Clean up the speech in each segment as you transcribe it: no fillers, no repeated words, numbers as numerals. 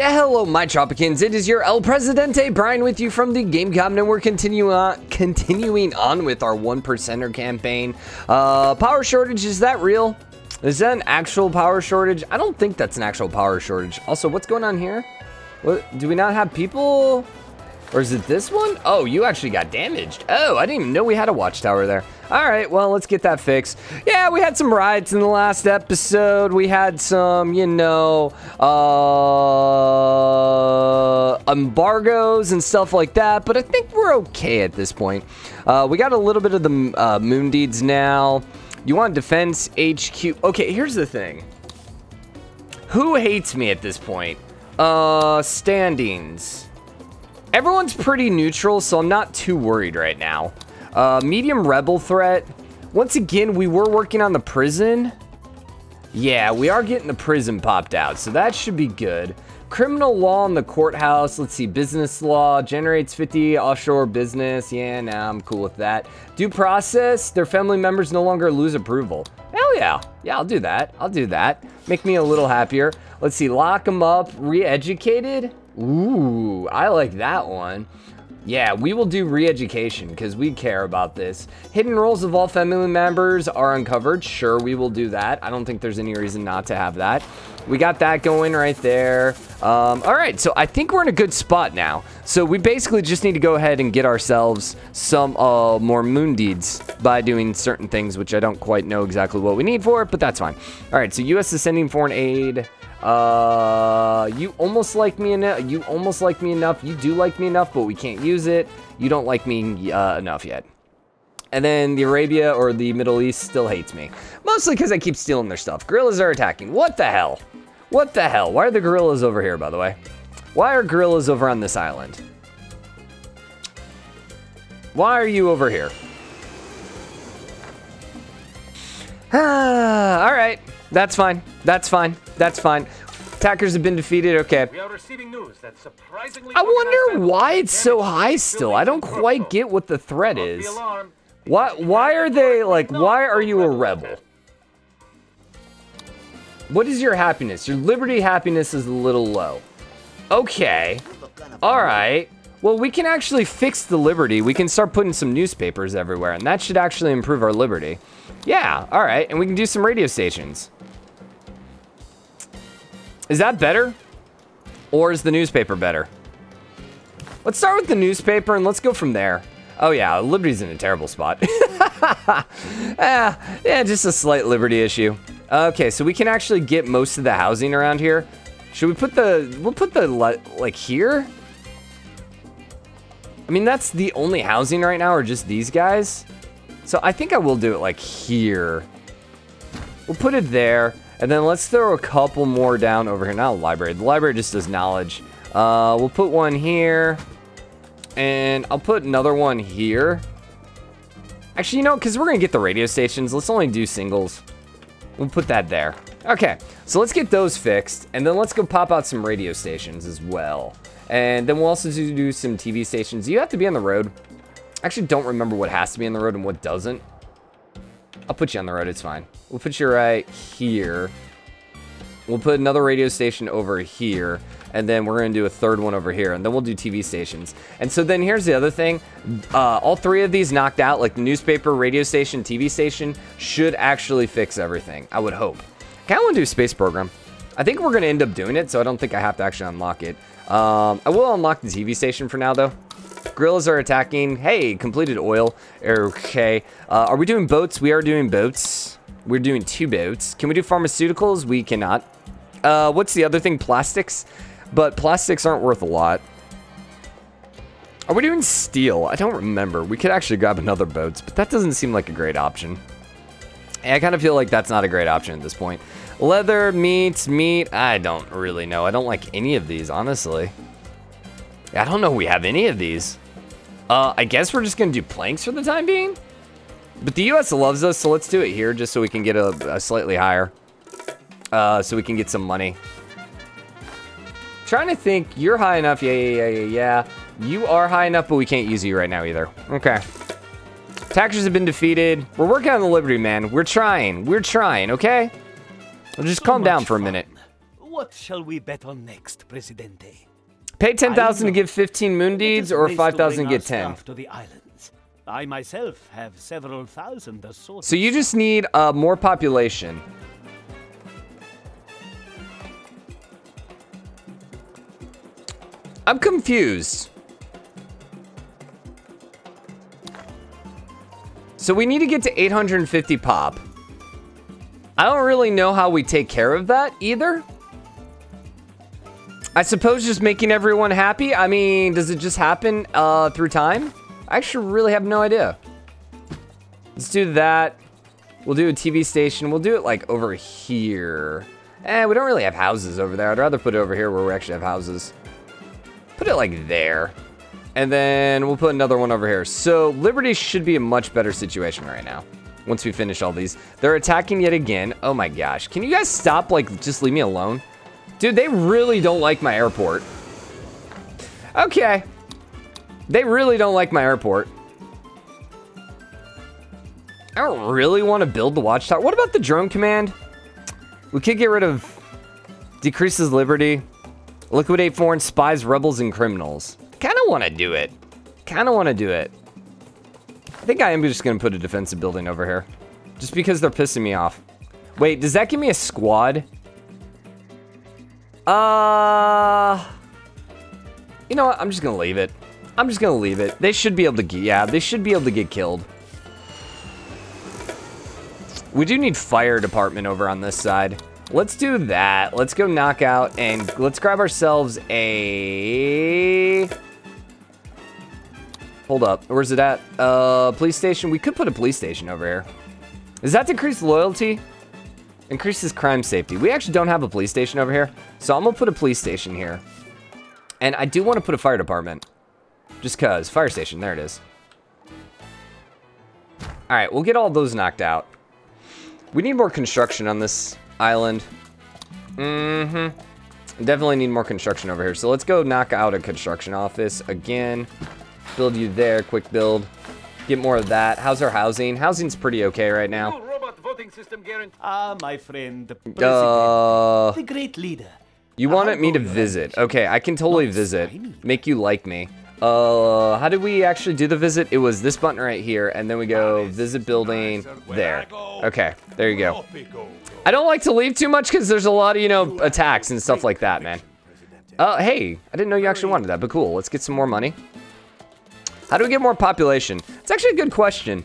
Yeah, hello, my Tropicans. It is your El Presidente, Brian, with you from the GameCom, and we're continuing on with our 1%er campaign. Power shortage, is that real? Is that an actual power shortage? I don't think that's an actual power shortage. Also, what's going on here? What, do we not have people? Or is it this one? Oh, you actually got damaged. Oh, I didn't even know we had a watchtower there. All right, well, let's get that fixed. Yeah, we had some riots in the last episode. We had some, you know, embargoes and stuff like that, but I think we're okay at this point. We got a little bit of the moon deeds now. You want defense HQ? Okay, here's the thing. Who hates me at this point? Standings. Everyone's pretty neutral, so I'm not too worried right now. Medium rebel threat. Once again, we were working on the prison. Yeah, we are getting the prison popped out, so that should be good. Criminal law in the courthouse. Let's see. Business law generates 50 offshore business. Yeah, nah, I'm cool with that. Due process. Their family members no longer lose approval. Hell yeah. Yeah, I'll do that. I'll do that. Make me a little happier. Let's see. Lock them up. Re-educated. Ooh, I like that one. Yeah, we will do re-education because we care about this. Hidden roles of all family members are uncovered. Sure, we will do that. I don't think there's any reason not to have that. We got that going right there. All right, so I think we're in a good spot now. So we basically just need to go ahead and get ourselves some more moon deeds by doing certain things, which I don't quite know exactly what we need for, but that's fine. All right, so U.S. is sending foreign aid. You almost like me enough. You almost like me enough. You do like me enough, but we can't use it. You don't like me enough yet. And then the Arabia or the Middle East still hates me. Mostly because I keep stealing their stuff. Guerrillas are attacking. What the hell? What the hell? Why are the guerrillas over here, by the way? Why are guerrillas over on this island? Why are you over here? All right. That's fine. That's fine. That's fine. Attackers have been defeated. Okay. We are receiving news that surprisingly I wonder why it's so high still. I don't quite get what the threat is. Why are they like, why are you a rebel? What is your happiness? Your liberty happiness is a little low. Okay. All right. Well, we can actually fix the liberty. We can start putting some newspapers everywhere, and that should actually improve our liberty. Yeah, all right, and we can do some radio stations. Is that better? Or is the newspaper better? Let's start with the newspaper, and let's go from there. Oh, yeah, liberty's in a terrible spot. Yeah, just a slight liberty issue. Okay, so we can actually get most of the housing around here. Should we put the... We'll put the, like, here? I mean, that's the only housing right now, or just these guys. So I think I will do it like here. We'll put it there, and then let's throw a couple more down over here. Not a library. The library just does knowledge. We'll put one here, and I'll put another one here. Actually, you know, because we're going to get the radio stations, let's only do singles. We'll put that there. Okay, so let's get those fixed, and then let's go pop out some radio stations as well. And then we'll also do some TV stations. You have to be on the road. I actually don't remember what has to be on the road and what doesn't. I'll put you on the road. It's fine. We'll put you right here. We'll put another radio station over here. And then we're going to do a third one over here. And then we'll do TV stations. And so then here's the other thing. All three of these knocked out, like the newspaper, radio station, TV station, should actually fix everything. I would hope. I kind of want to do a space program. I think we're going to end up doing it, so I don't think I have to actually unlock it. I will unlock the TV station for now, though. Guerrillas are attacking. Hey, completed oil. Okay. Are we doing boats? We are doing boats. We're doing 2 boats. Can we do pharmaceuticals? We cannot. What's the other thing? Plastics. But plastics aren't worth a lot. Are we doing steel? I don't remember. We could actually grab another boats, but that doesn't seem like a great option. I kind of feel like that's not a great option at this point. Leather, meats, meat. I don't really know. I don't like any of these, honestly. I don't know we have any of these. I guess we're just going to do planks for the time being. But the U.S. loves us, so let's do it here just so we can get a slightly higher. So we can get some money. Trying to think. You're high enough. Yeah. You are high enough, but we can't use you right now either. Okay. Attackers have been defeated. We're working on the liberty, man. We're trying. We're trying, okay? Well, just calm down for a minute. What shall we bet on next, Presidente? Pay 10,000 to give 15 moon deeds, or 5,000 get 10. To the islands. I myself have several thousand assorted. So you just need more population. I'm confused. So we need to get to 850 pop. I don't really know how we take care of that either. I suppose just making everyone happy. I mean, does it just happen through time? I actually really have no idea. Let's do that. We'll do a TV station. We'll do it like over here. Eh, we don't really have houses over there. I'd rather put it over here where we actually have houses. Put it like there. And then we'll put another one over here. So Liberty should be a much better situation right now. Once we finish all these. They're attacking yet again. Oh my gosh. Can you guys stop? Like, just leave me alone. Dude, they really don't like my airport. Okay. They really don't like my airport. I don't really want to build the watchtower. What about the drone command? We could get rid of... Decreases liberty. Liquidate foreign spies, rebels, and criminals. Kind of want to do it. Kind of want to do it. I think I am just going to put a defensive building over here. Just because they're pissing me off. Wait, does that give me a squad? You know what? I'm just gonna leave it. I'm just gonna leave it. They should be able to get, yeah, they should be able to get killed. We do need fire department over on this side. Let's do that. Let's go knock out and let's grab ourselves a... Hold up. Where's it at? Police station. We could put a police station over here. Does that decrease loyalty? Increases crime safety. We actually don't have a police station over here. So I'm going to put a police station here. And I do want to put a fire department. Just because. Fire station. There it is. Alright. We'll get all those knocked out. We need more construction on this island. Definitely need more construction over here. So let's go knock out a construction office again. Build you there. Quick build. Get more of that. How's our housing? Housing's pretty okay right now. System guarantee. Ah, my friend, the president, the great leader. You wanted me to visit. Okay, I can totally visit. Make you like me. How did we actually do the visit? It was this button right here, and then we go visit building there. Okay, there you go. I don't like to leave too much because there's a lot of, you know, attacks and stuff like that, man. Hey, I didn't know you actually wanted that, but cool. Let's get some more money. How do we get more population? It's actually a good question.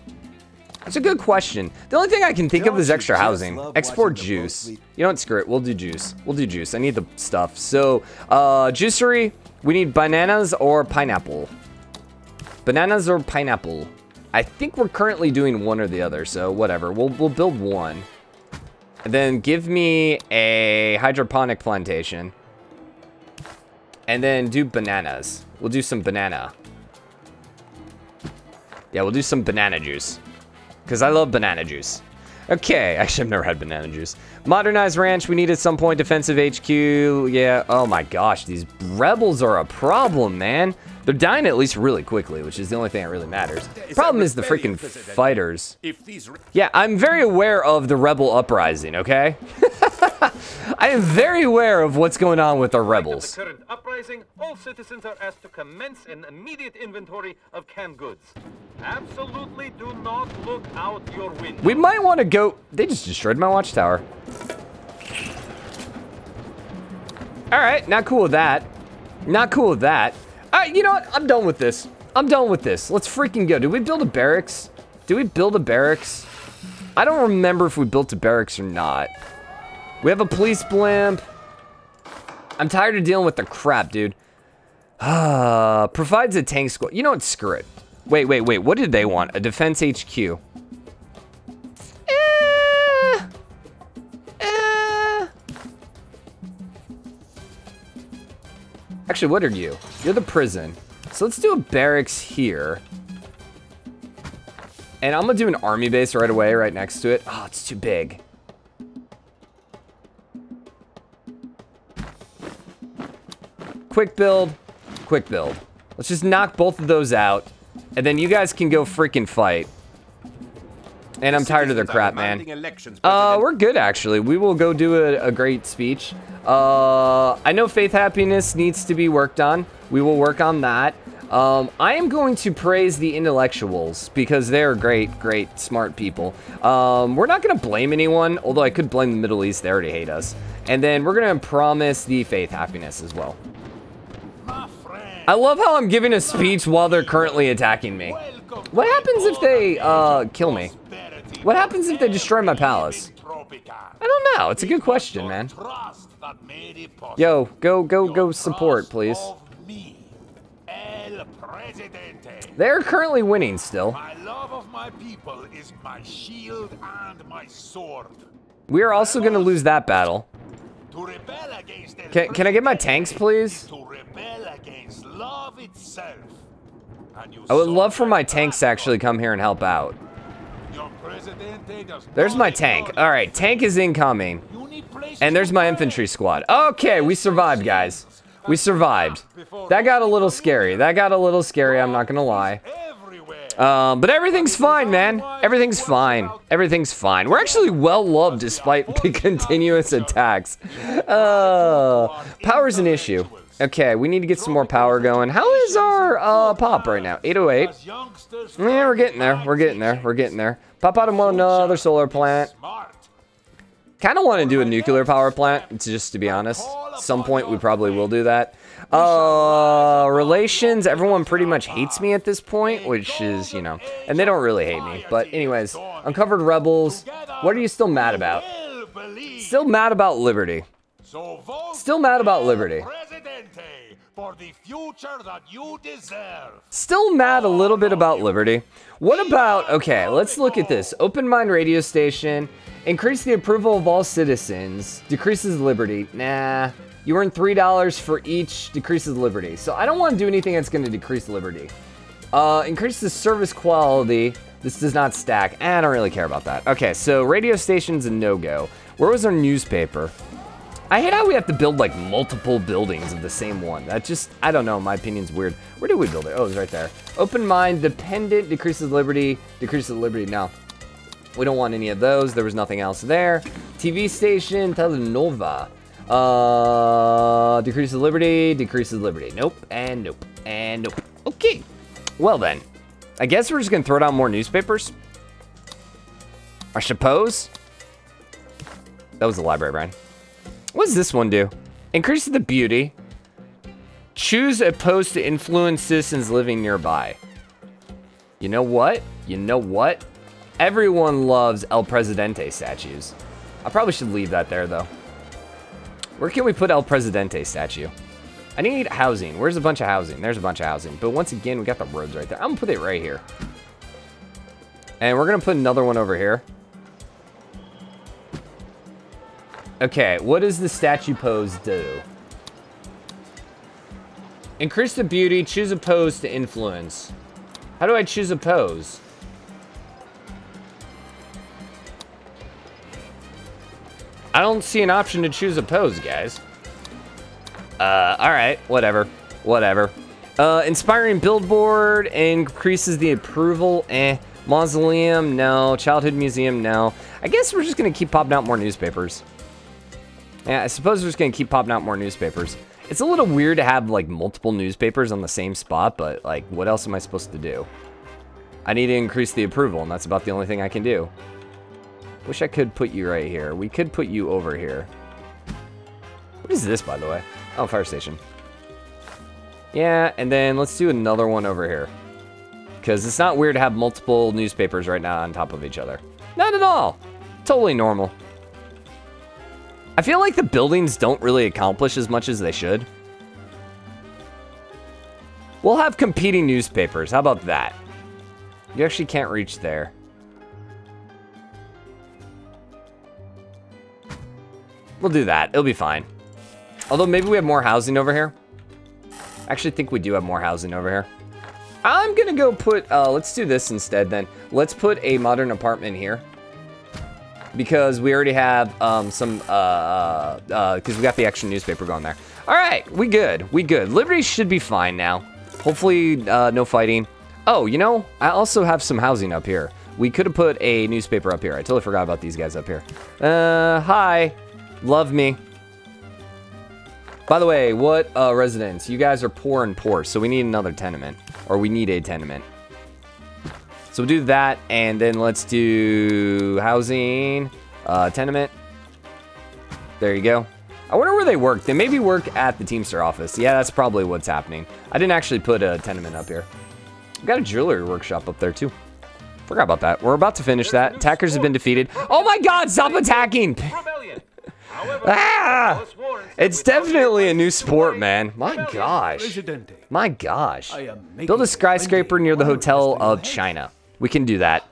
That's a good question. The only thing I can think of is extra housing. Export juice. You don't screw it. We'll do juice. We'll do juice. I need the stuff. So, juicery. We need bananas or pineapple. Bananas or pineapple. I think we're currently doing one or the other. So, whatever. We'll build one. And then give me a hydroponic plantation. And then do bananas. We'll do some banana. Yeah, we'll do some banana juice. Because I love banana juice. Okay, actually I've never had banana juice. Modernized ranch, we need at some point. Defensive HQ, yeah. Oh my gosh, these rebels are a problem, man. They're dying at least really quickly, which is the only thing that really matters. Problem is the freaking fighters. Yeah, I'm very aware of the rebel uprising, okay? I am very aware of what's going on with our rebels. Current uprising, all citizens are asked to commence an immediate inventory of canned goods. Absolutely do not look out your window. We might want to go... They just destroyed my watchtower. Alright, not cool with that. Not cool with that. Alright, you know what? I'm done with this. I'm done with this. Let's freaking go. Did we build a barracks? Did we build a barracks? I don't remember if we built a barracks or not. We have a police blimp. I'm tired of dealing with the crap, dude. Provides a tank squad. You know what? Screw it. Wait, wait, wait. What did they want? A defense HQ. Actually, what are you? You're the prison. So let's do a barracks here. And I'm going to do an army base right away, right next to it. Oh, it's too big. Quick build. Quick build. Let's just knock both of those out. And then you guys can go freaking fight. And I'm tired of their crap, man. We're good, actually. We will go do a great speech. I know faith happiness needs to be worked on. We will work on that. I am going to praise the intellectuals because they're great, smart people. We're not going to blame anyone, although I could blame the Middle East. They already hate us. And then we're going to promise the faith happiness as well. I love how I'm giving a speech while they're currently attacking me. What happens if they kill me? What happens if they destroy my palace? I don't know. It's a good question, man. Yo, go support, please. They're currently winning still. My love of my people is my shield and my sword. We are also going to lose that battle. To rebel against can I get my tanks, please? To rebel against love itself. I would love for my tanks to actually come here and help out. There's my tank. All right, tank is incoming. And there's my infantry squad. Okay, we survived, guys. We survived. That got a little scary. That got a little scary, I'm not gonna lie. But everything's fine, man. Everything's fine. Everything's fine. We're actually well-loved despite the continuous attacks. Power's an issue. Okay, we need to get some more power going. How is our pop right now? 808. Yeah, we're getting there. We're getting there. We're getting there. Pop out another solar plant. Kind of want to do a nuclear power plant, just to be honest. At some point, we probably will do that. Relations, everyone pretty much hates me at this point, which is, you know, and they don't really hate me. But anyways, uncovered rebels. What are you still mad about? Still mad about liberty. Still mad about liberty. For the future that you deserve. Still mad a little bit about liberty. What about, okay, let's look at this. Open mind radio station. Increase the approval of all citizens. Decreases liberty. Nah. You earn $3 for each. Decreases liberty. So I don't want to do anything that's going to decrease liberty. Increase the service quality. This does not stack. I don't really care about that. Okay, so radio station's a no-go. Where was our newspaper? I hate how we have to build, like, multiple buildings of the same one. That just, I don't know, my opinion's weird. Where did we build it? Oh, it was right there. Open mind, dependent, decreases liberty, no. We don't want any of those. There was nothing else there. TV station, Telenova. Decreases liberty, Nope, and nope, and nope. Okay. Well, then. I guess we're just going to throw down more newspapers. I suppose. That was the library, Brian. What does this one do? Increase the beauty. Choose a post to influence citizens living nearby. You know what? You know what? Everyone loves El Presidente statues. I probably should leave that there, though. Where can we put El Presidente statue? I need housing. Where's a bunch of housing? There's a bunch of housing. But once again, we got the roads right there. I'm going to put it right here. And we're going to put another one over here. Okay, what does the statue pose do? Increase the beauty, choose a pose to influence. How do I choose a pose? I don't see an option to choose a pose, guys. Alright, whatever. Whatever. Inspiring billboard increases the approval. Eh. Mausoleum, no. Childhood museum, no. I guess we're just going to keep popping out more newspapers. Yeah, I suppose we're just going to keep popping out more newspapers. It's a little weird to have, like, multiple newspapers on the same spot, but, like, what else am I supposed to do? I need to increase the approval, and that's about the only thing I can do. Wish I could put you right here. We could put you over here. What is this, by the way? Oh, fire station. Yeah, and then let's do another one over here. Because it's not weird to have multiple newspapers right now on top of each other. Not at all. Totally normal. I feel like the buildings don't really accomplish as much as they should. We'll have competing newspapers. How about that? You actually can't reach there. We'll do that. It'll be fine. Although maybe we have more housing over here. I actually think we do have more housing over here. I'm going to go put... let's do this instead then. Let's put a modern apartment here. Because we already have some, because we got the extra newspaper going there. All right, we good, Liberty should be fine now. Hopefully, no fighting. Oh, you know, I also have some housing up here. We could have put a newspaper up here. I totally forgot about these guys up here. Hi, love me. By the way, what residents? You guys are poor and poor, so we need another tenement. Or we need a tenement. So we'll do that, and then let's do housing, tenement. There you go. I wonder where they work. They maybe work at the Teamster office. Yeah, that's probably what's happening. I didn't actually put a tenement up here. We've got a jewelry workshop up there, too. Forgot about that. We're about to finish that. Attackers have been defeated. Oh my god, stop attacking! Ah! It's definitely a new sport, man. My gosh. My gosh. Build a skyscraper near the Hotel of China. We can do that.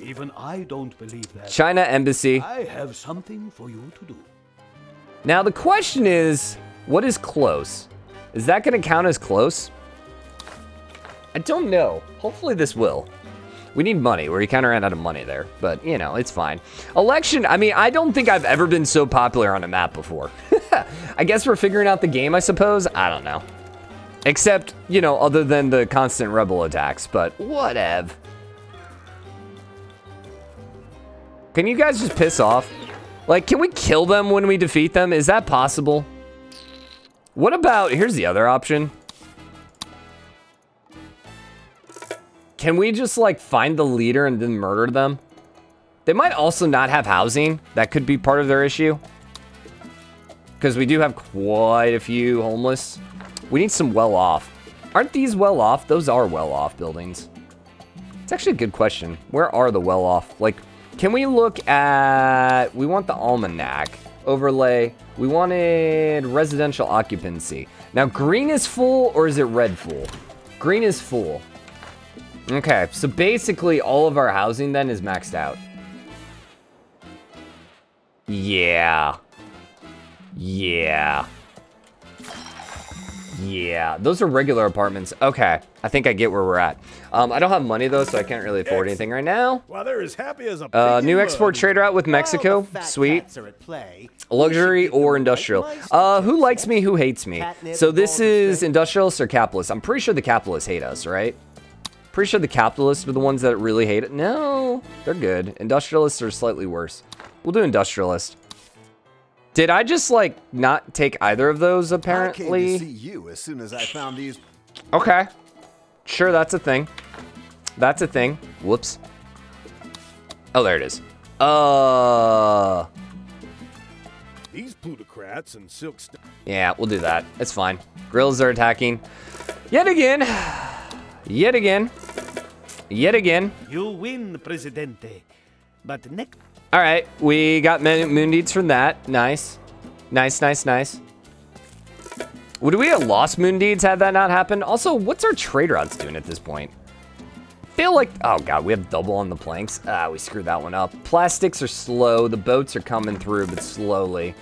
Even I don't believe that. China Embassy. I have something for you to do. Now the question is, what is close? Is that going to count as close? I don't know. Hopefully this will. We need money. We kind of ran out of money there, but you know, it's fine. Election, I mean, I don't think I've ever been so popular on a map before. I guess we're figuring out the game, I suppose. I don't know. Except, you know, other than the constant rebel attacks, but whatever. Can you guys just piss off? Like, can we kill them when we defeat them? Is that possible? What about... Here's the other option. Can we just, like, find the leader and then murder them? They might also not have housing. That could be part of their issue. Because we do have quite a few homeless. We need some well-off. Aren't these well-off? Those are well-off buildings. It's actually a good question. Where are the well-off? Like... Can we look at, we want the almanac overlay. We wanted residential occupancy. Now green is full or is it red full? Green is full. Okay, so basically all of our housing then is maxed out. Yeah. Yeah. Yeah, those are regular apartments. Okay, I think I get where we're at. I don't have money though, so I can't really afford anything right now. Well, they're as happy as a new export trade route with Mexico. Sweet. Luxury or industrial. Who likes me, who hates me? So this is industrialists or capitalists? I'm pretty sure the capitalists hate us, right? Pretty sure the capitalists are the ones that really hate it. No, they're good. Industrialists are slightly worse. We'll do industrialist. Did I just, like, not take either of those, apparently? I came to see you as soon as I found these. Okay. Sure, that's a thing. That's a thing. Whoops. Oh, there it is. These plutocrats and silk... Yeah, we'll do that. It's fine. Grills are attacking. Yet again. Yet again. Yet again. You win, Presidente. But next... All right, we got moon deeds from that. Nice. Nice, nice, nice. Would we have lost moon deeds had that not happened? Also, what's our trade routes doing at this point? Feel like, oh God, we have double on the planks. Ah, we screwed that one up. Plastics are slow. The boats are coming through, but slowly.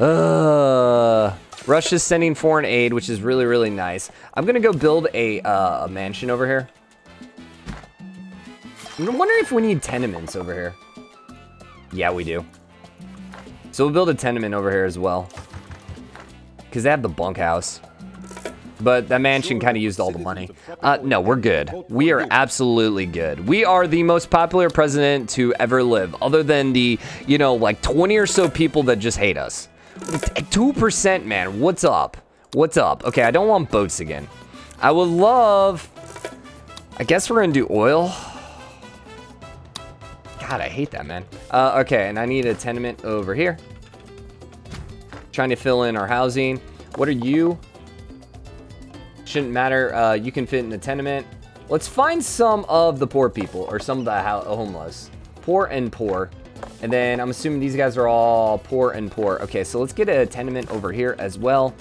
Russia's sending foreign aid, which is really, really nice. I'm gonna go build a mansion over here. I'm wondering if we need tenements over here. Yeah, we do. So we'll build a tenement over here as well. Because they have the bunkhouse. But that mansion kind of used all the money. No, we're good. We are absolutely good. We are the most popular president to ever live. Other than the, you know, like 20 or so people that just hate us. 2%, man. What's up? What's up? Okay, I don't want boats again. I would love... I guess we're going to do oil. God, I hate that, man. Okay, and I need a tenement over here. Trying to fill in our housing. What are you? Shouldn't matter. You can fit in the tenement. Let's find some of the poor people or some of the homeless. Poor and poor. And then I'm assuming these guys are all poor and poor. Okay, so let's get a tenement over here as well.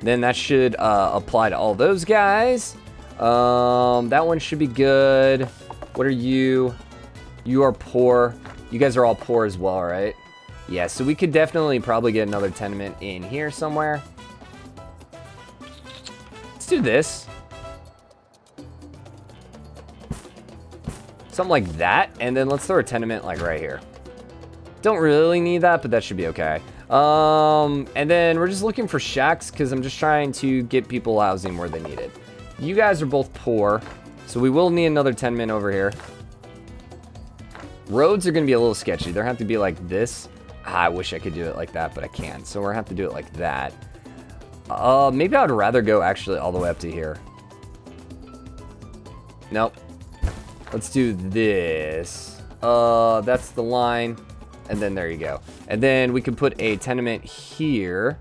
Then that should apply to all those guys. That one should be good. What are you? You are poor. You guys are all poor as well, right? Yeah, so we could definitely probably get another tenement in here somewhere. Let's do this. Something like that, and then let's throw a tenement like right here. Don't really need that, but that should be okay. And then we're just looking for shacks because I'm just trying to get people housing where they need it. You guys are both poor, so we will need another tenement over here. Roads are going to be a little sketchy. They're going to have to be like this. Ah, I wish I could do it like that, but I can't. So we're going to have to do it like that. Maybe I'd rather go actually all the way up to here. Nope. Let's do this. That's the line. And then there you go. And then we can put a tenement here.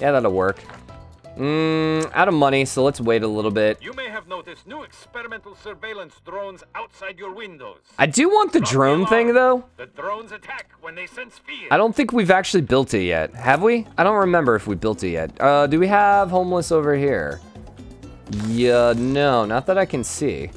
Yeah, that'll work. Out of money, so let's wait a little bit. You may have noticed new experimental surveillance drones outside your windows. I do want the drone thing, though. The drones attack when they sense fear. I don't think we've actually built it yet. Have we? I don't remember if we built it yet. Do we have homeless over here? Yeah, no, not that I can see.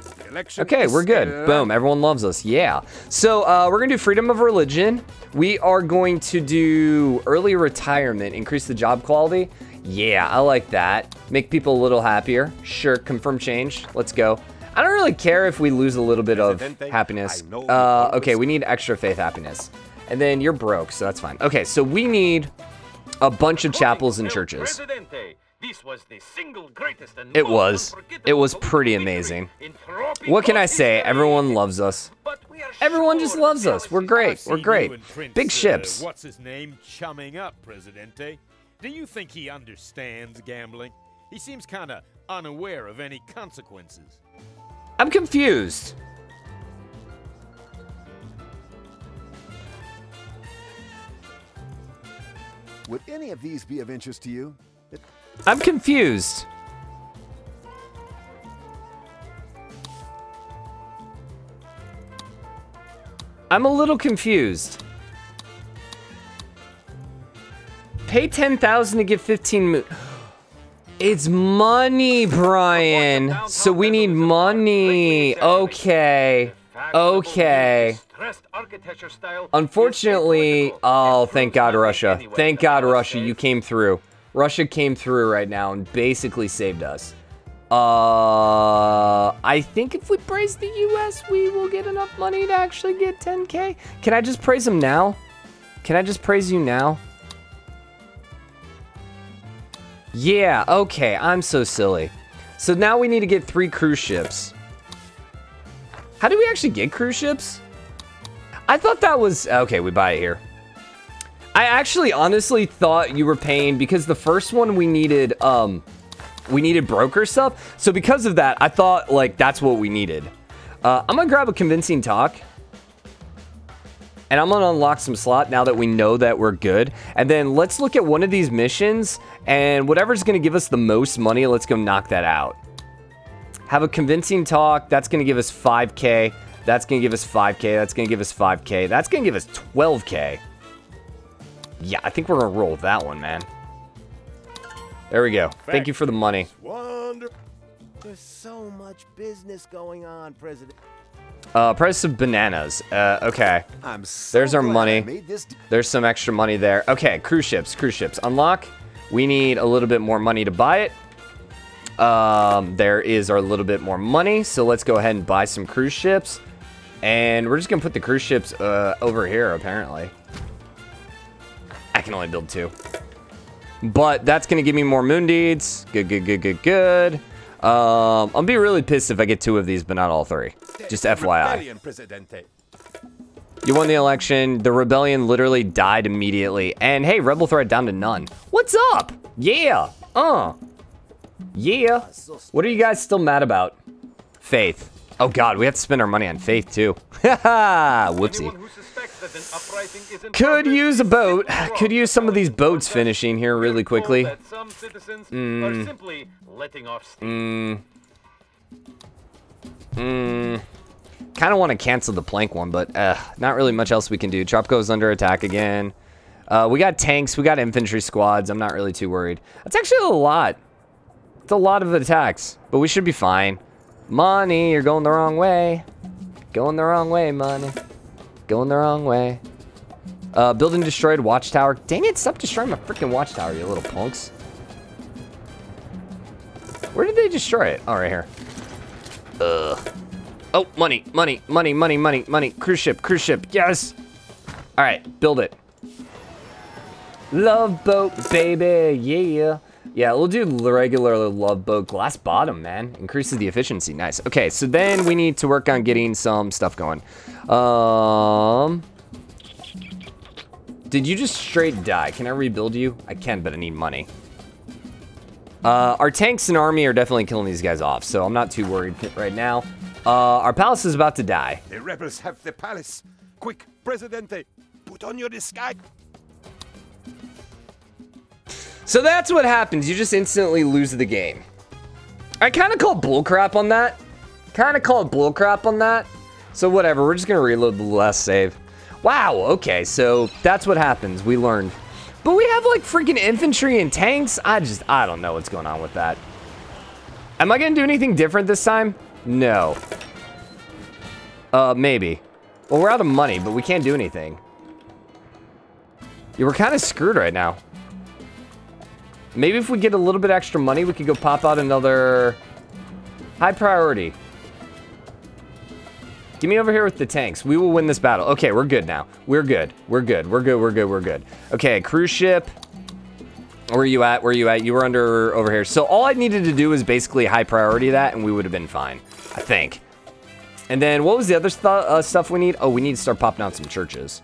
Okay, we're good. Boom, everyone loves us. Yeah. So we're going to do freedom of religion. We are going to do early retirement, increase the job quality. Yeah, I like that. Make people a little happier. Sure, confirm change. Let's go. I don't really care if we lose a little bit of happiness. Okay, we need extra faith happiness. And then you're broke, so that's fine. Okay, so we need a bunch of chapels and churches. This was the single greatest and it was pretty amazing. What can I say? Everyone loves us. Everyone just loves us. We're great. We're great. Big ships. What's his name? Chumming up, Presidente. Do you think he understands gambling? He seems kind of unaware of any consequences. I'm confused. Would any of these be of interest to you? I'm confused. I'm a little confused. Pay 10,000 to get 15 million. It's money, Brian. So we need money. Okay. Okay. Unfortunately, oh, thank God, Russia. Thank God, Russia, you came through. Russia came through right now and basically saved us. I think if we praise the U.S., we will get enough money to actually get 10K. Can I just praise them now? Can I just praise you now? Yeah, okay, I'm so silly. So now we need to get 3 cruise ships. How do we actually get cruise ships? I thought that was... Okay, we buy it here. I actually honestly thought you were paying because the first one we needed broker stuff. So because of that, I thought like that's what we needed. I'm gonna grab a convincing talk and I'm gonna unlock some slot now that we know that we're good. And then let's look at one of these missions and whatever's gonna give us the most money, let's go knock that out. Have a convincing talk. That's gonna give us 5K. That's gonna give us 5K. That's gonna give us 5K. That's gonna give us 12K. Yeah, I think we're going to roll with that one, man. There we go. Thank you for the money. There's so much business going on, President. Price of bananas. Okay. There's our money. There's some extra money there. Okay, cruise ships, cruise ships. Unlock. We need a little bit more money to buy it. There is our little bit more money, so let's go ahead and buy some cruise ships. And we're just going to put the cruise ships over here, apparently. I can only build 2. But that's going to give me more moon deeds. Good, good, good, good, good. I'll be really pissed if I get 2 of these, but not all 3. Just FYI. You won the election. The rebellion literally died immediately. And hey, rebel threat down to none. What's up? Yeah. Yeah. What are you guys still mad about? Faith. Oh, God, we have to spend our money on faith, too. Whoopsie. Could use a boat. Could use some of these boats finishing here really quickly. Kind of want to cancel the plank one, but not really much else we can do. Tropico's under attack again. We got tanks. We got infantry squads. I'm not really too worried. That's actually a lot. It's a lot of attacks, but we should be fine. Money, you're going the wrong way. Going the wrong way, money. Going the wrong way. Building destroyed, watchtower. Dang it, stop destroying my freaking watchtower, you little punks. Where did they destroy it? Oh, right here. Ugh. Oh, money, money, money, money, money, money. Cruise ship, yes. All right, build it. Love boat, baby, yeah. Yeah, we'll do regular love boat. Glass bottom, man. Increases the efficiency. Nice. Okay, so then we need to work on getting some stuff going. Did you just straight die? Can I rebuild you? I can, but I need money. Our tanks and army are definitely killing these guys off, so I'm not too worried right now. Our palace is about to die. The rebels have the palace. Quick, Presidente, put on your disguise. So that's what happens. You just instantly lose the game. I kind of call bullcrap on that. So whatever, we're just going to reload the last save. Wow, okay, so that's what happens. We learned. But we have, like, freaking infantry and tanks. I don't know what's going on with that. Am I going to do anything different this time? No. Maybe. Well, we're out of money, but we can't do anything. Yeah, we're kind of screwed right now. Maybe if we get a little bit extra money, we could go pop out another high priority. Get me over here with the tanks. We will win this battle. Okay, we're good now. We're good. Okay, cruise ship. Where are you at? You were over here. So all I needed to do was basically high priority that, and we would have been fine, I think. And then what was the other stuff we need? Oh, we need to start popping out some churches.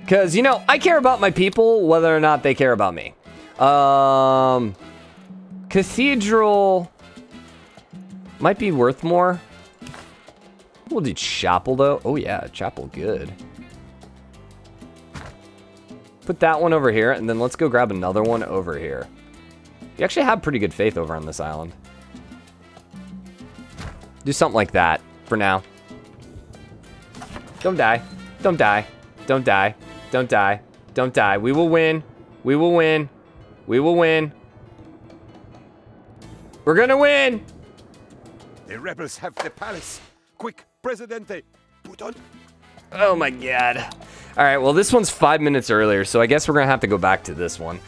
Because, you know, I care about my people, whether or not they care about me. Cathedral might be worth more. We'll do chapel, though. Oh, yeah, chapel, good. Put that one over here, and then let's go grab another one over here. You actually have pretty good faith over on this island. Do something like that for now. Don't die. Don't die. Don't die. Don't die. Don't die. We will win. We will win. We will win. We're gonna win! The rebels have the palace. Quick, Presidente, put on. Oh my god. All right, well, this one's 5 minutes earlier, so I guess we're gonna have to go back to this one.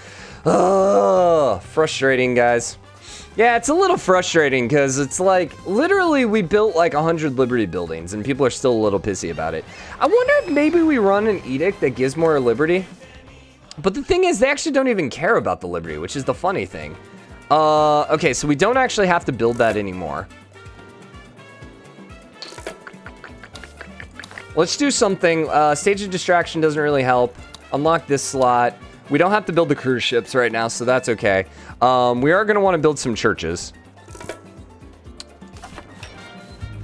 Oh, frustrating, guys. Yeah, it's a little frustrating because it's like, literally, we built like 100 Liberty buildings and people are still a little pissy about it. I wonder if maybe we run an edict that gives more Liberty. But the thing is, they actually don't even care about the Liberty, which is the funny thing. Okay, so we don't actually have to build that anymore. Let's do something. Stage of distraction doesn't really help. Unlock this slot. We don't have to build the cruise ships right now, so that's okay. We are going to want to build some churches.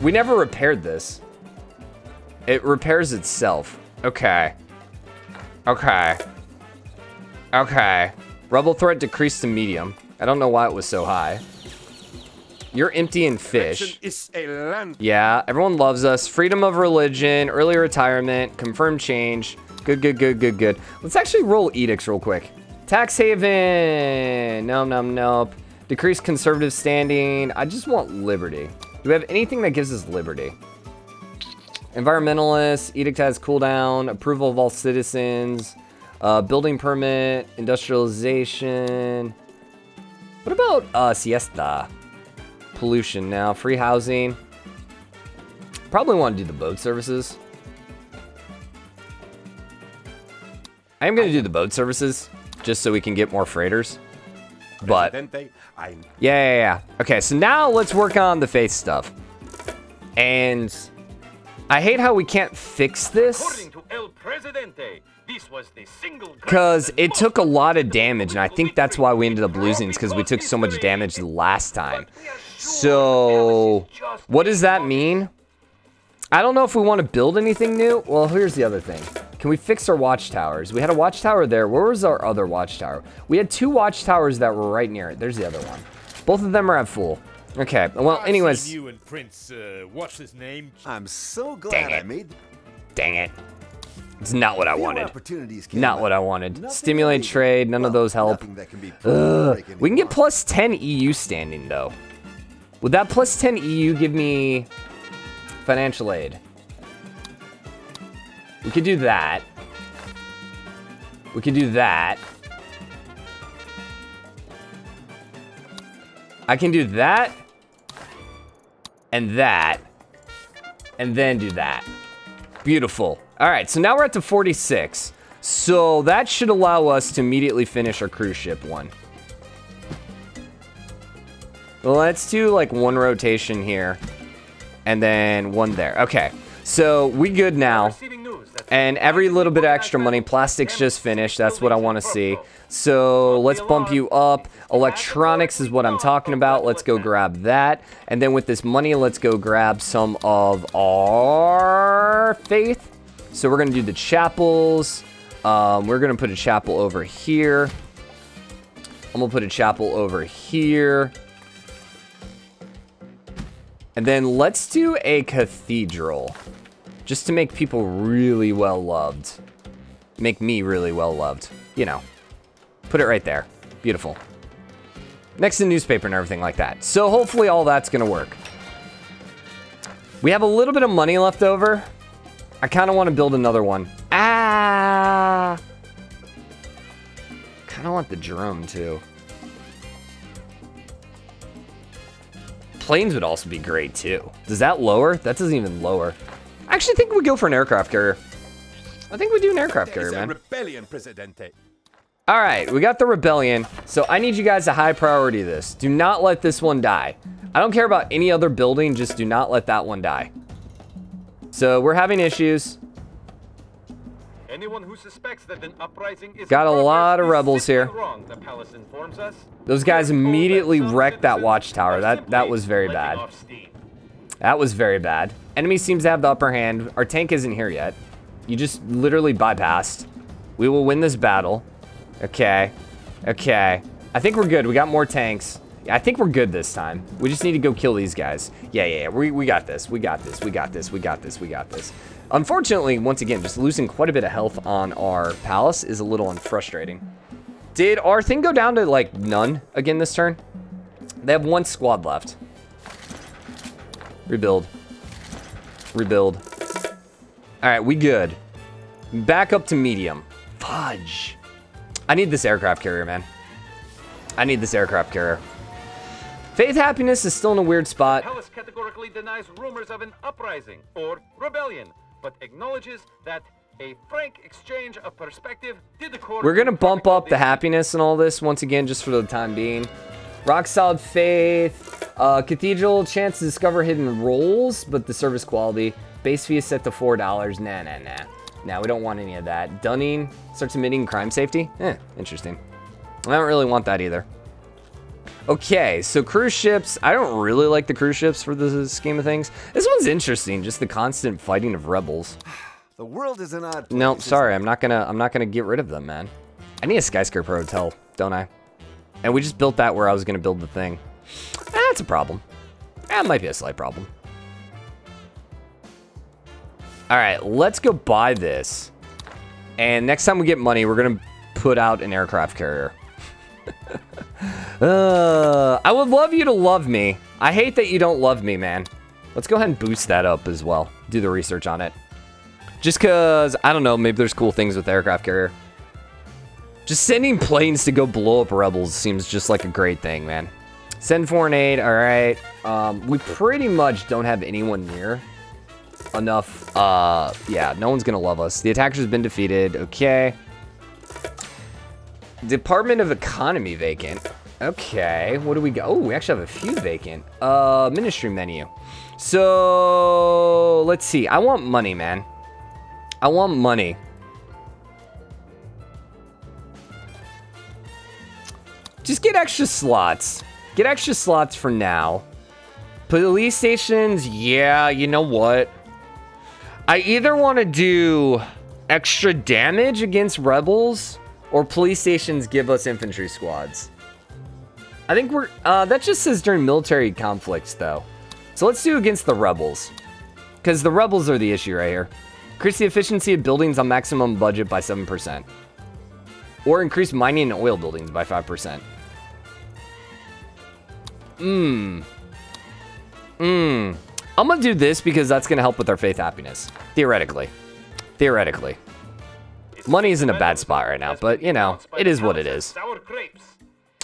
We never repaired this. It repairs itself. Okay. Okay. Rebel threat decreased to medium. I don't know why it was so high. You're empty and fish. Yeah, everyone loves us. Freedom of religion, early retirement, confirmed change. Good. Let's actually roll edicts real quick. Tax haven. Nope. Decrease conservative standing. I just want liberty. Do we have anything that gives us liberty? Environmentalist. Edict has cooldown. Approval of all citizens. Building permit. Industrialization. What about siesta? Pollution now. Free housing. Probably want to do the boat services. I am going to do the boat services just so we can get more freighters. But yeah. Okay, so now let's work on the faith stuff. And I hate how we can't fix this. According to El Presidente, this was the single because it took a lot of damage, and I think that's why we ended up losing, because we took so much damage last time. So, what does that mean? I don't know if we want to build anything new. Well, here's the other thing. Can we fix our watchtowers? We had a watchtower there. Where was our other watchtower? We had two watchtowers that were right near it. There's the other one. Both of them are at full. Okay, well, anyways. You and Prince, what's his name? I'm so glad I made. Dang it. It's not what I wanted. Not what I wanted. Stimulate trade. None of those help. We can get plus 10 EU standing, though. Would that plus 10 EU give me financial aid? We could do that. I can do that. And that. And then do that. Beautiful. All right, so now we're at to 46. So that should allow us to immediately finish our cruise ship one. Well, let's do like one rotation here and then one there. Okay, so we good now. And every little bit of extra money, plastics just finished. That's what I want to see. So let's bump you up. Electronics is what I'm talking about. Let's go grab that. And then with this money, let's go grab some of our faith. So we're going to do the chapels. We're going to put a chapel over here. I'm going to put a chapel over here. And then let's do a cathedral. Just to make people really well loved. Make me really well loved. You know. Put it right there. Beautiful. Next to the newspaper and everything like that. So hopefully all that's going to work. We have a little bit of money left over. I kind of want to build another one. Ah! Kind of want the drone too. Planes would also be great too. Does that lower? That doesn't even lower. I actually think we go for an aircraft carrier. I think we do an aircraft carrier, man. Rebellion, Presidente. All right, we got the rebellion. So I need you guys to high priority this. Do not let this one die. I don't care about any other building. Just do not let that one die. So we're having issues. Anyone who suspects that an uprising is got a lot of rebels here. Those guys immediately wrecked that watchtower. That was very bad. That was very bad. Enemy seems to have the upper hand. Our tank isn't here yet. You just literally bypassed. We will win this battle. Okay. Okay. I think we're good. We got more tanks. I think we're good this time. We just need to go kill these guys. Yeah. We got this. We got this. We got this. We got this. We got this. Unfortunately, once again, just losing quite a bit of health on our palace is a little frustrating. Did our thing go down to, like, none again this turn? They have one squad left. Rebuild. Rebuild. All right, we good. Back up to medium. Fudge. I need this aircraft carrier, man. I need this aircraft carrier. Faith happiness is still in a weird spot. Palace categorically denies rumors of an uprising or rebellion, but acknowledges that a frank exchange of perspective did the court. We're going to bump up the happiness and all this once again just for the time being. Rock solid faith. Cathedral chance to discover hidden roles, but the service quality. Base fee is set to $4. Nah. Nah, we don't want any of that. Dunning starts admitting crime safety. Interesting. I don't really want that either. Okay, so cruise ships. I don't really like the cruise ships for this scheme of things. This one's interesting, just the constant fighting of rebels. The world is an odd place. Nope, sorry, I'm not gonna get rid of them, man. I need a skyscraper hotel, don't I? And we just built that where I was gonna build the thing. That's a problem. That might be a slight problem. All right, let's go buy this. And next time we get money, we're gonna put out an aircraft carrier. I would love you to love me. I hate that you don't love me, man. Let's go ahead and boost that up as well. Do the research on it. Just because, I don't know, maybe there's cool things with the aircraft carrier. Just sending planes to go blow up rebels seems just like a great thing, man. Send foreign aid, all right. We pretty much don't have anyone near enough. Yeah, no one's going to love us. The attacker's been defeated. Okay. Department of Economy vacant. Okay, what do we got? Oh, we actually have a few vacant. Ministry menu. So, let's see. I want money, man. I want money. Just get extra slots. Get extra slots for now. Police stations, yeah, you know what? I either want to do extra damage against rebels, or police stations give us infantry squads. I think we're, that just says during military conflicts though. So let's do against the rebels. Because the rebels are the issue right here. Increase the efficiency of buildings on maximum budget by 7%. Or increase mining and oil buildings by 5%. I'm gonna do this because that's gonna help with our faith happiness. Theoretically. Theoretically. Money is in a bad spot right now, but, you know, it is what it is.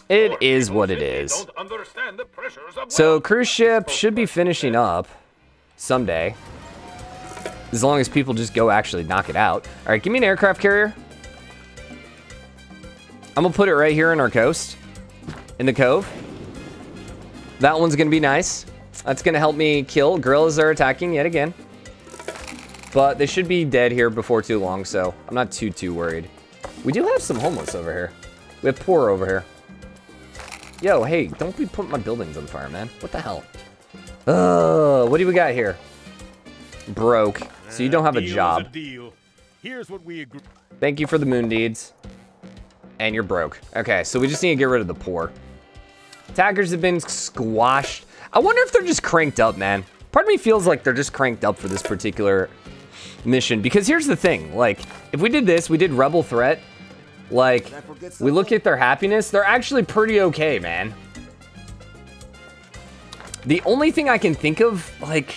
It is what it is. So, cruise ship should be finishing up someday. As long as people just go actually knock it out. All right, give me an aircraft carrier. I'm going to put it right here in our coast. In the cove. That one's going to be nice. That's going to help me kill. Guerrillas are attacking yet again. But they should be dead here before too long, so I'm not too worried. We do have some homeless over here. We have poor over here. Yo, hey, don't be putting my buildings on fire, man. What the hell? What do we got here? Broke. So you don't have a job. Here's what we agree. Thank you for the moon deeds. And you're broke. Okay, so we just need to get rid of the poor. Attackers have been squashed. I wonder if they're just cranked up, man. Part of me feels like they're just cranked up for this particular mission. Because here's the thing. Like, if we did this, we did Rebel Threat. Like, we look at their happiness. They're actually pretty okay, man. The only thing I can think of, like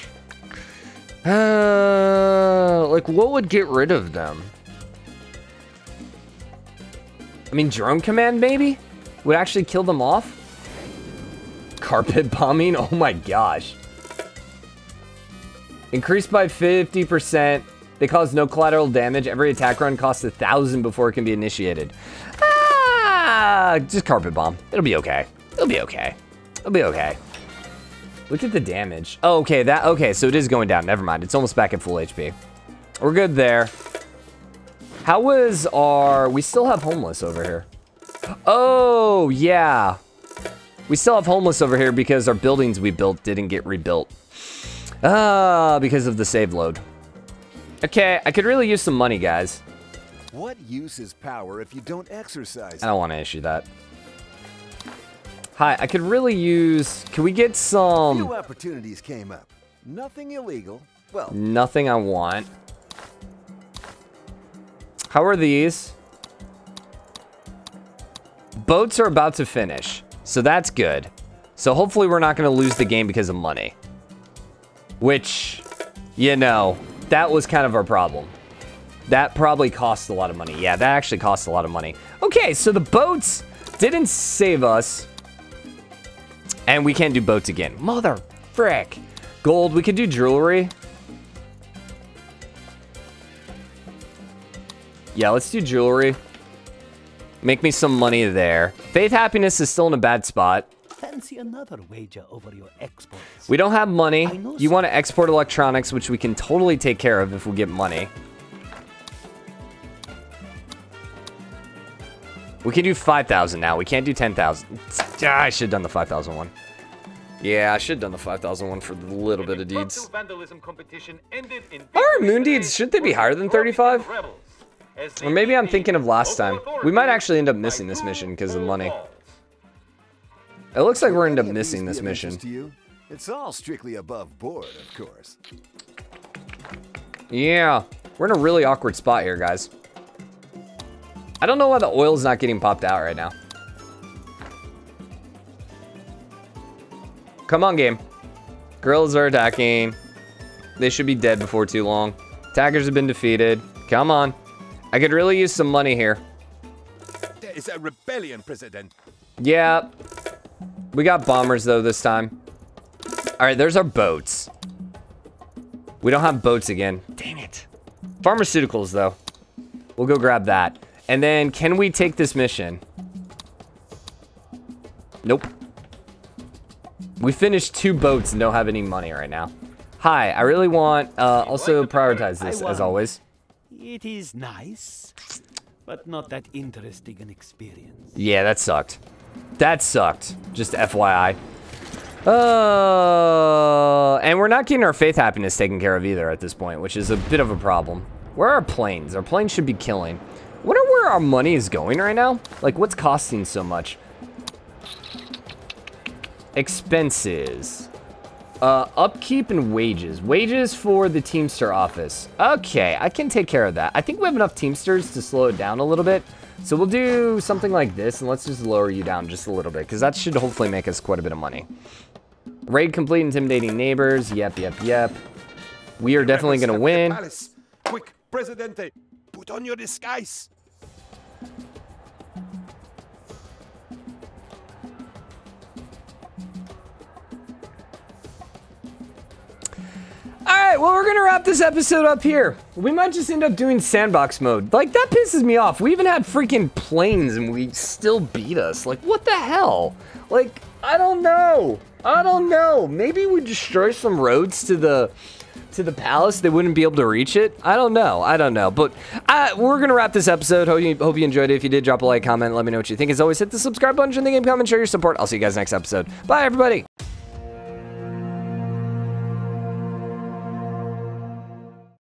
what would get rid of them? I mean, Drone Command, maybe? Would actually kill them off? Carpet bombing? Oh my gosh. Increased by 50%. They cause no collateral damage. Every attack run costs 1,000 before it can be initiated. Ah, just carpet bomb. It'll be okay. It'll be okay. It'll be okay. Look at the damage. Oh, okay. That, okay, so it is going down. Never mind. It's almost back at full HP. We're good there. How was our... We still have homeless over here. Oh, yeah. We still have homeless over here because our buildings we built didn't get rebuilt. Because of the save load. Okay, I could really use some money, guys. What use is power if you don't exercise? I don't want to issue that. Hi, I could really use... Can we get some... New opportunities came up. Nothing illegal. Well... Nothing I want. How are these? Boats are about to finish. So that's good. So hopefully we're not going to lose the game because of money. Which, you know... That was kind of our problem. That probably cost a lot of money. Yeah, that actually cost a lot of money. Okay, so the boats didn't save us. And we can't do boats again. Mother frick. Gold, we could do jewelry. Yeah, let's do jewelry. Make me some money there. Faith happiness is still in a bad spot. Fancy another wager over your exports. We don't have money. You want to export electronics, which we can totally take care of if we get money. We can do 5,000 now. We can't do 10,000. I should have done the 5,000 one. Yeah, I should have done the 5,000 one for the little bit of deeds. Our moon deeds, shouldn't they be higher than 35? Or maybe I'm thinking of last time. We might actually end up missing this mission because of money. It looks like we're going to end up missing this mission. It's all strictly above board, of course. Yeah. We're in a really awkward spot here, guys. I don't know why the oil's not getting popped out right now. Come on, game. Guerrillas are attacking. They should be dead before too long. Attackers have been defeated. Come on. I could really use some money here. There is a rebellion, President. Yeah. We got bombers, though, this time. All right, there's our boats. We don't have boats again. Dang it. Pharmaceuticals, though. We'll go grab that. And then, can we take this mission? Nope. We finished 2 boats and don't have any money right now. Hi, I really want... also prioritize this, as always. It is nice, but not that interesting an experience. Yeah, that sucked. That sucked. Just FYI. And we're not getting our faith happiness taken care of either at this point, which is a bit of a problem. Where are our planes? Our planes should be killing. I wonder where our money is going right now. Like, what's costing so much? Expenses. Upkeep and wages. Wages for the Teamster office. Okay, I can take care of that. I think we have enough Teamsters to slow it down a little bit. So we'll do something like this, and let's just lower you down just a little bit, because that should hopefully make us quite a bit of money. Raid complete, intimidating neighbors. Yep, yep, yep. We are definitely going to win. Quick, Presidente, put on your disguise. All right, well, we're going to wrap this episode up here. We might just end up doing sandbox mode. Like, that pisses me off. We even had freaking planes and we still beat us. Like, what the hell? Like, I don't know. I don't know. Maybe we destroy some roads to the to the palace, they wouldn't be able to reach it. I don't know. But we're going to wrap this episode. Hope you enjoyed it. If you did, drop a like, comment, let me know what you think. As always, hit the subscribe button, join the game, comment, share your support. I'll see you guys next episode. Bye, everybody.